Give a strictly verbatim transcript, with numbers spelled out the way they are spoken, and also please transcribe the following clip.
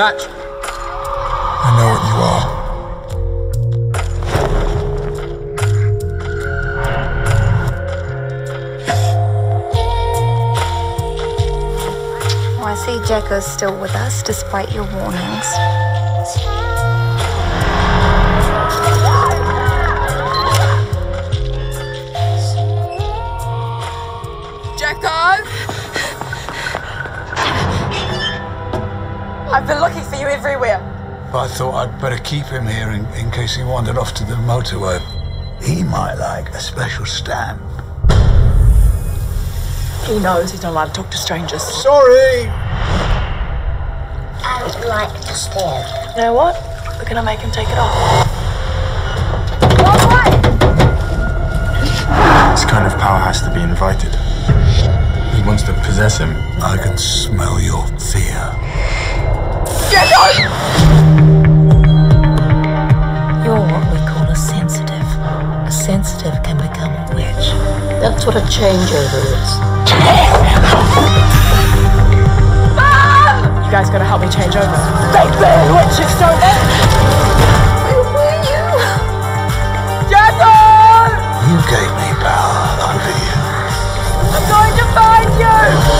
Catch! I know what you are. Oh, I see Jacko's still with us despite your warnings. I've been looking for you everywhere. I thought I'd better keep him here in, in case he wandered off to the motorway. He might like a special stamp. He knows he's not allowed to talk to strangers. Sorry! I would like to stare. You know what? We're gonna make him take it off. Go away! This kind of power has to be invited. He wants to possess him. I can smell your fear. Get on! You're what we call a sensitive. A sensitive can become a witch. That's what a changeover is. Mom! You guys gotta help me change over. They burn witches, don't they? Where were you? Jacko! You gave me power over you. I'm going to find you!